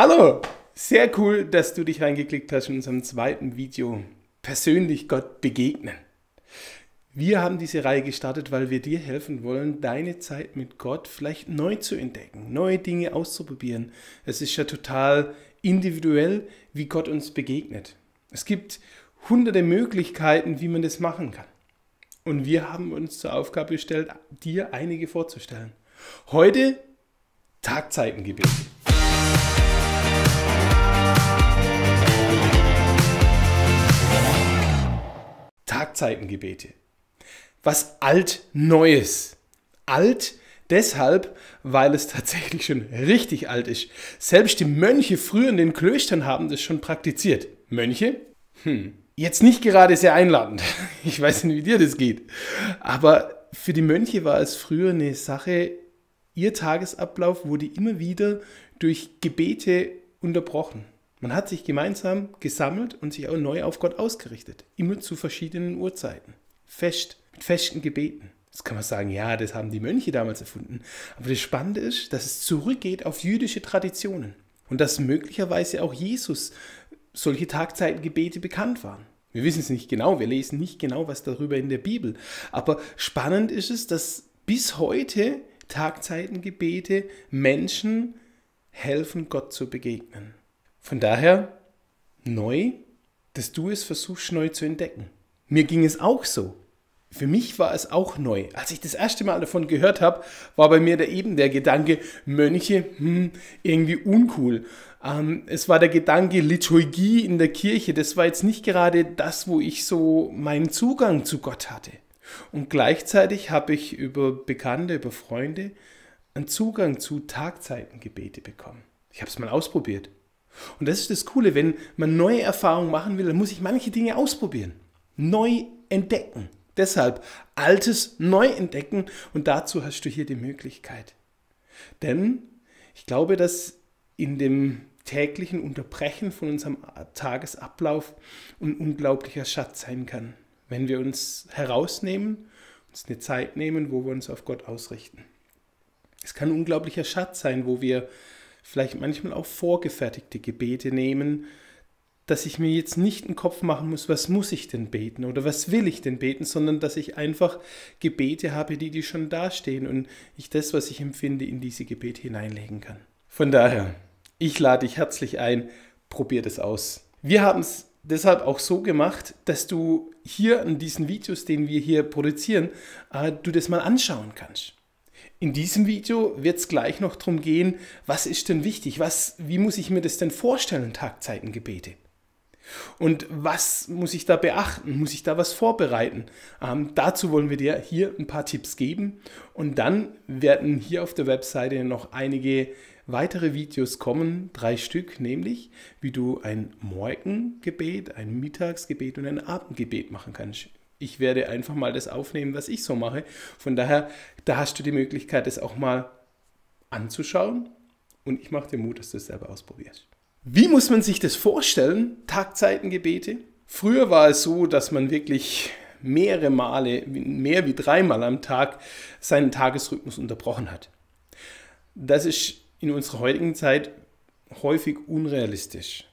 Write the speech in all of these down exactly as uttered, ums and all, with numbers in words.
Hallo, sehr cool, dass du dich reingeklickt hast in unserem zweiten Video, persönlich Gott begegnen. Wir haben diese Reihe gestartet, weil wir dir helfen wollen, deine Zeit mit Gott vielleicht neu zu entdecken, neue Dinge auszuprobieren. Es ist ja total individuell, wie Gott uns begegnet. Es gibt hunderte Möglichkeiten, wie man das machen kann. Und wir haben uns zur Aufgabe gestellt, dir einige vorzustellen. Heute Tagzeitengebet. Tagzeitengebete. Was Alt-Neues. Alt deshalb, weil es tatsächlich schon richtig alt ist. Selbst die Mönche früher in den Klöstern haben das schon praktiziert. Mönche? Hm. Jetzt nicht gerade sehr einladend. Ich weiß nicht, wie dir das geht. Aber für die Mönche war es früher eine Sache, ihr Tagesablauf wurde immer wieder durch Gebete unterbrochen. Man hat sich gemeinsam gesammelt und sich auch neu auf Gott ausgerichtet. Immer zu verschiedenen Uhrzeiten. Fest, mit festen Gebeten. Das kann man sagen, ja, das haben die Mönche damals erfunden. Aber das Spannende ist, dass es zurückgeht auf jüdische Traditionen. Und dass möglicherweise auch Jesus solche Tagzeitengebete bekannt waren. Wir wissen es nicht genau, wir lesen nicht genau was darüber in der Bibel. Aber spannend ist es, dass bis heute Tagzeitengebete Menschen helfen, Gott zu begegnen. Von daher neu, dass du es versuchst, neu zu entdecken. Mir ging es auch so. Für mich war es auch neu. Als ich das erste Mal davon gehört habe, war bei mir da eben der Gedanke, Mönche, hm, irgendwie uncool. Ähm, es war der Gedanke, Liturgie in der Kirche, das war jetzt nicht gerade das, wo ich so meinen Zugang zu Gott hatte. Und gleichzeitig habe ich über Bekannte, über Freunde einen Zugang zu Tagzeitengebete bekommen. Ich habe es mal ausprobiert. Und das ist das Coole, wenn man neue Erfahrungen machen will, dann muss ich manche Dinge ausprobieren. Neu entdecken. Deshalb Altes neu entdecken und dazu hast du hier die Möglichkeit. Denn ich glaube, dass in dem täglichen Unterbrechen von unserem Tagesablauf ein unglaublicher Schatz sein kann, wenn wir uns herausnehmen, uns eine Zeit nehmen, wo wir uns auf Gott ausrichten. Es kann ein unglaublicher Schatz sein, wo wir vielleicht manchmal auch vorgefertigte Gebete nehmen, dass ich mir jetzt nicht einen Kopf machen muss, was muss ich denn beten oder was will ich denn beten, sondern dass ich einfach Gebete habe, die, die schon dastehen und ich das, was ich empfinde, in diese Gebete hineinlegen kann. Von daher, ich lade dich herzlich ein, probier das aus. Wir haben es deshalb auch so gemacht, dass du hier in diesen Videos, den wir hier produzieren, du das mal anschauen kannst. In diesem Video wird es gleich noch darum gehen, was ist denn wichtig, was, wie muss ich mir das denn vorstellen, Tagzeitengebete? Und was muss ich da beachten? Muss ich da was vorbereiten? Ähm, dazu wollen wir dir hier ein paar Tipps geben. Und dann werden hier auf der Webseite noch einige weitere Videos kommen, drei Stück, nämlich wie du ein Morgengebet, ein Mittagsgebet und ein Abendgebet machen kannst. Ich werde einfach mal das aufnehmen, was ich so mache. Von daher, da hast du die Möglichkeit, das auch mal anzuschauen. Und ich mache dir Mut, dass du es selber ausprobierst. Wie muss man sich das vorstellen, Tagzeitengebete? Früher war es so, dass man wirklich mehrere Male, mehr wie dreimal am Tag seinen Tagesrhythmus unterbrochen hat. Das ist in unserer heutigen Zeit häufig unrealistisch.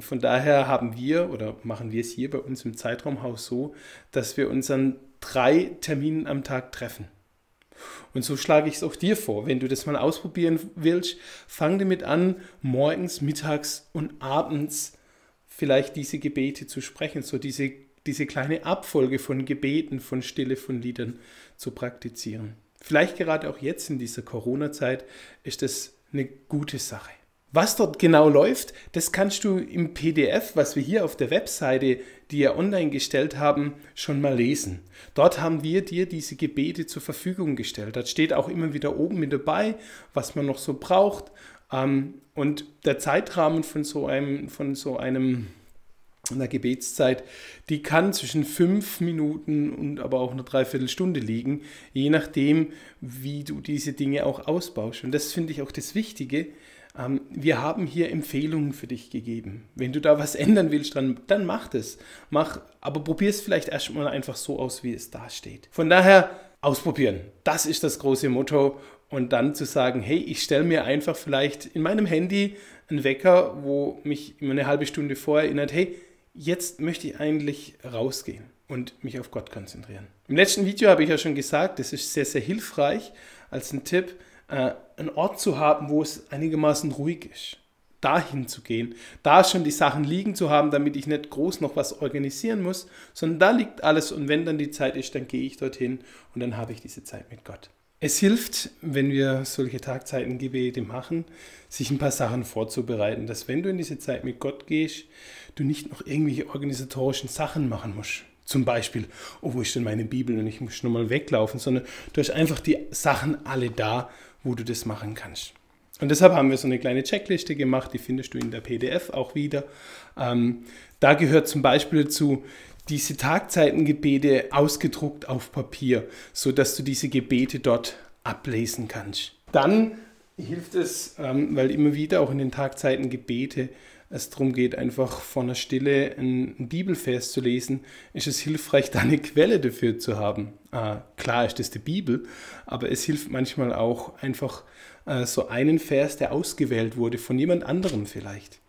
Von daher haben wir oder machen wir es hier bei uns im Zeitraumhaus so, dass wir uns an drei Terminen am Tag treffen. Und so schlage ich es auch dir vor, wenn du das mal ausprobieren willst, fang damit an, morgens, mittags und abends vielleicht diese Gebete zu sprechen, so diese, diese kleine Abfolge von Gebeten, von Stille, von Liedern zu praktizieren. Vielleicht gerade auch jetzt in dieser Corona-Zeit ist das eine gute Sache. Was dort genau läuft, das kannst du im P D F, was wir hier auf der Webseite, die wir online gestellt haben, schon mal lesen. Dort haben wir dir diese Gebete zur Verfügung gestellt. Das steht auch immer wieder oben mit dabei, was man noch so braucht. Und der Zeitrahmen von so einem, von so einem, einer Gebetszeit, die kann zwischen fünf Minuten und aber auch eine Dreiviertelstunde liegen, je nachdem, wie du diese Dinge auch ausbaust. Und das finde ich auch das Wichtige. Wir haben hier Empfehlungen für dich gegeben. Wenn du da was ändern willst, dann, dann mach das. Mach, aber probier es vielleicht erstmal einfach so aus, wie es da steht. Von daher, ausprobieren. Das ist das große Motto. Und dann zu sagen, hey, ich stelle mir einfach vielleicht in meinem Handy einen Wecker, wo mich immer eine halbe Stunde vorher erinnert, hey, jetzt möchte ich eigentlich rausgehen und mich auf Gott konzentrieren. Im letzten Video habe ich ja schon gesagt, es ist sehr, sehr hilfreich als ein Tipp, einen Ort zu haben, wo es einigermaßen ruhig ist. Dahin zu gehen, da schon die Sachen liegen zu haben, damit ich nicht groß noch was organisieren muss, sondern da liegt alles und wenn dann die Zeit ist, dann gehe ich dorthin und dann habe ich diese Zeit mit Gott. Es hilft, wenn wir solche Tagzeitengebete machen, sich ein paar Sachen vorzubereiten, dass wenn du in diese Zeit mit Gott gehst, du nicht noch irgendwelche organisatorischen Sachen machen musst. Zum Beispiel, oh, wo ist denn meine Bibel und ich muss schon mal weglaufen, sondern du hast einfach die Sachen alle da, wo du das machen kannst. Und deshalb haben wir so eine kleine Checkliste gemacht, die findest du in der P D F auch wieder. Ähm, da gehört zum Beispiel zu diese Tagzeitengebete ausgedruckt auf Papier, sodass du diese Gebete dort ablesen kannst. Dann hilft es, ähm, weil immer wieder auch in den Tagzeitengebete es darum geht, einfach von der Stille einen Bibelvers zu lesen, ist es hilfreich, da eine Quelle dafür zu haben. Äh, klar ist das die Bibel, aber es hilft manchmal auch einfach äh, so einen Vers, der ausgewählt wurde, von jemand anderem vielleicht.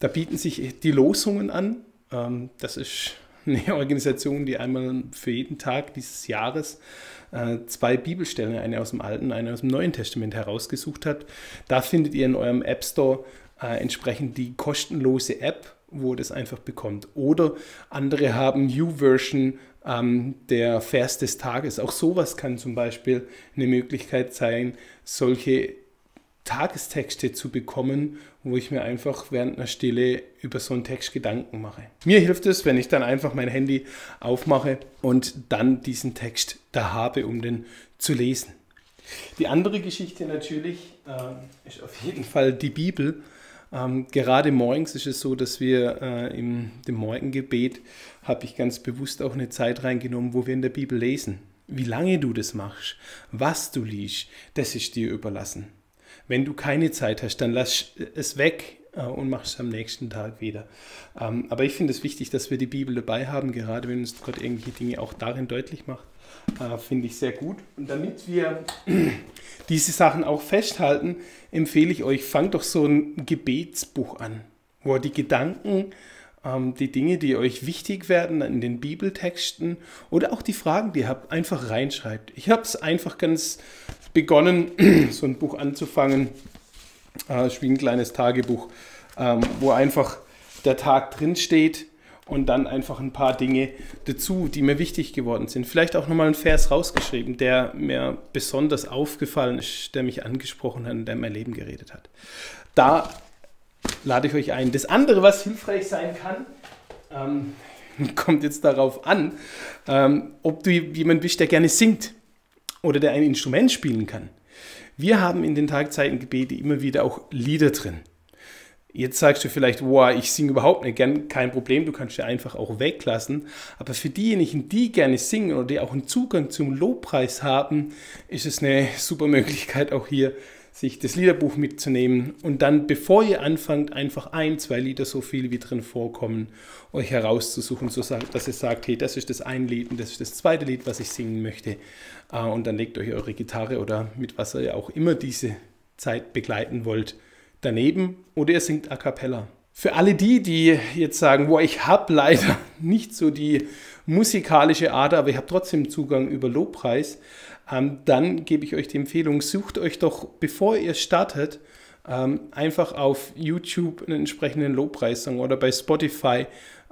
Da bieten sich die Losungen an. Ähm, das ist eine Organisation, die einmal für jeden Tag dieses Jahres äh, zwei Bibelstellen, eine aus dem Alten, eine aus dem Neuen Testament herausgesucht hat. Da findet ihr in eurem App Store Äh, entsprechend die kostenlose App, wo das einfach bekommt. Oder andere haben YouVersion, ähm, der Vers des Tages. Auch sowas kann zum Beispiel eine Möglichkeit sein, solche Tagestexte zu bekommen, wo ich mir einfach während einer Stille über so einen Text Gedanken mache. Mir hilft es, wenn ich dann einfach mein Handy aufmache und dann diesen Text da habe, um den zu lesen. Die andere Geschichte natürlich äh, ist auf jeden Fall die Bibel. Ähm, gerade morgens ist es so, dass wir äh, im dem Morgengebet, habe ich ganz bewusst auch eine Zeit reingenommen, wo wir in der Bibel lesen. Wie lange du das machst, was du liest, das ist dir überlassen. Wenn du keine Zeit hast, dann lass es weg äh, und mach es am nächsten Tag wieder. Ähm, aber ich finde es wichtig, dass wir die Bibel dabei haben, gerade wenn uns Gott irgendwelche Dinge auch darin deutlich macht. Äh, finde ich sehr gut. Und damit wir diese Sachen auch festhalten, empfehle ich euch, fangt doch so ein Gebetsbuch an, wo ihr die Gedanken, ähm, die Dinge, die euch wichtig werden in den Bibeltexten oder auch die Fragen, die ihr habt, einfach reinschreibt. Ich habe es einfach ganz begonnen, so ein Buch anzufangen, äh, wie ein kleines Tagebuch, ähm, wo einfach der Tag drin steht. Und dann einfach ein paar Dinge dazu, die mir wichtig geworden sind. Vielleicht auch nochmal einen Vers rausgeschrieben, der mir besonders aufgefallen ist, der mich angesprochen hat und der mein Leben geredet hat. Da lade ich euch ein. Das andere, was hilfreich sein kann, ähm, kommt jetzt darauf an, ähm, ob du jemand bist, der gerne singt oder der ein Instrument spielen kann. Wir haben in den Tagzeitengebete immer wieder auch Lieder drin. Jetzt sagst du vielleicht, wow, ich singe überhaupt nicht gern, kein Problem, du kannst ja einfach auch weglassen. Aber für diejenigen, die gerne singen oder die auch einen Zugang zum Lobpreis haben, ist es eine super Möglichkeit auch hier, sich das Liederbuch mitzunehmen und dann, bevor ihr anfangt, einfach ein, zwei Lieder, so viel wie drin vorkommen, euch herauszusuchen, so dass ihr sagt, hey, das ist das ein Lied und das ist das zweite Lied, was ich singen möchte. Und dann legt euch eure Gitarre oder mit was ihr auch immer diese Zeit begleiten wollt daneben oder ihr singt a cappella. Für alle die, die jetzt sagen, boah, ich habe leider nicht so die musikalische Ader, aber ich habe trotzdem Zugang über Lobpreis, ähm, dann gebe ich euch die Empfehlung, sucht euch doch, bevor ihr startet, ähm, einfach auf YouTube einen entsprechenden Lobpreissong oder bei Spotify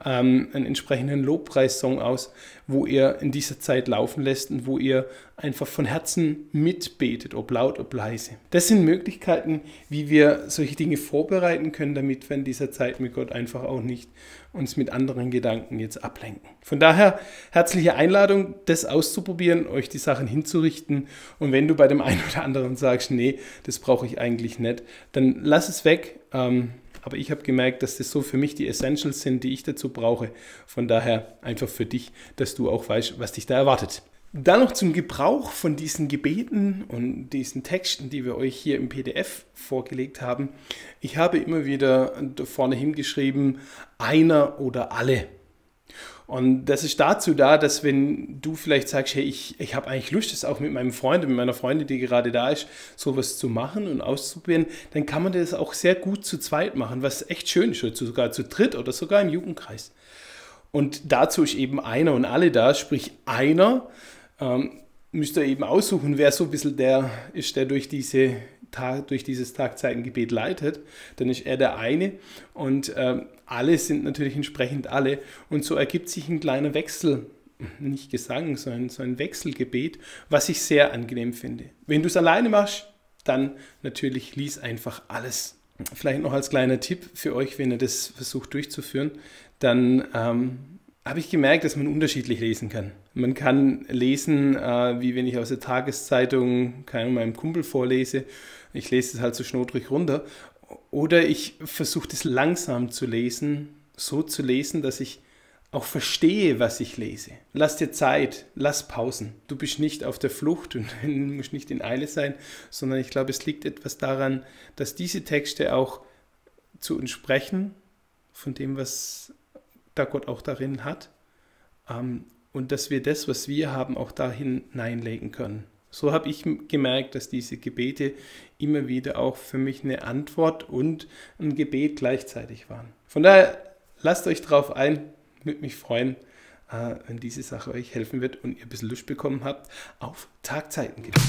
ähm, einen entsprechenden Lobpreissong aus, wo ihr in dieser Zeit laufen lässt und wo ihr einfach von Herzen mitbetet, ob laut, ob leise. Das sind Möglichkeiten, wie wir solche Dinge vorbereiten können, damit wir in dieser Zeit mit Gott einfach auch nicht uns mit anderen Gedanken jetzt ablenken. Von daher herzliche Einladung, das auszuprobieren, euch die Sachen hinzurichten und wenn du bei dem einen oder anderen sagst, nee, das brauche ich eigentlich nicht, dann lass es weg. Ähm, Aber ich habe gemerkt, dass das so für mich die Essentials sind, die ich dazu brauche. Von daher einfach für dich, dass du auch weißt, was dich da erwartet. Dann noch zum Gebrauch von diesen Gebeten und diesen Texten, die wir euch hier im P D F vorgelegt haben. Ich habe immer wieder vorne hingeschrieben, einer oder alle. Und das ist dazu da, dass wenn du vielleicht sagst, hey, ich, ich habe eigentlich Lust, das auch mit meinem Freund, mit meiner Freundin, die gerade da ist, sowas zu machen und auszuprobieren, dann kann man das auch sehr gut zu zweit machen, was echt schön ist, oder sogar zu dritt oder sogar im Jugendkreis. Und dazu ist eben einer und alle da, sprich einer, ähm, müsst ihr eben aussuchen, wer so ein bisschen der ist, der durch diese Tag, durch dieses Tagzeitengebet leitet, dann ist er der eine und ähm, alle sind natürlich entsprechend alle und so ergibt sich ein kleiner Wechsel, nicht Gesang, sondern so ein Wechselgebet, was ich sehr angenehm finde. Wenn du es alleine machst, dann natürlich lies einfach alles. Vielleicht noch als kleiner Tipp für euch, wenn ihr das versucht durchzuführen, dann ähm, habe ich gemerkt, dass man unterschiedlich lesen kann. Man kann lesen, äh, wie wenn ich aus der Tageszeitung keinem meinem Kumpel vorlese. Ich lese es halt so schnodrig runter. Oder ich versuche das langsam zu lesen, so zu lesen, dass ich auch verstehe, was ich lese. Lass dir Zeit, lass Pausen. Du bist nicht auf der Flucht und musst nicht in Eile sein, sondern ich glaube, es liegt etwas daran, dass diese Texte auch zu uns sprechen, von dem, was da Gott auch darin hat, und dass wir das, was wir haben, auch dahin hineinlegen können. So habe ich gemerkt, dass diese Gebete immer wieder auch für mich eine Antwort und ein Gebet gleichzeitig waren. Von daher, lasst euch drauf ein, würde mich freuen, wenn diese Sache euch helfen wird und ihr ein bisschen Lust bekommen habt auf Tagzeitengebete.